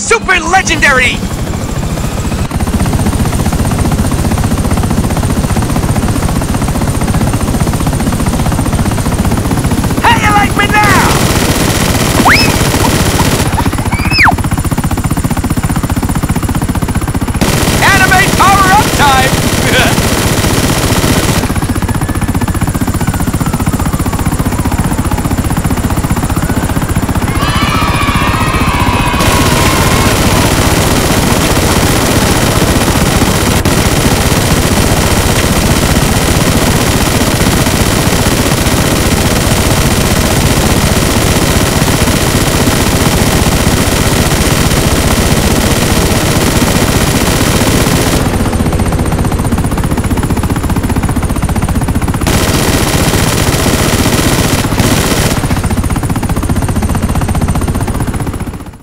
Super legendary!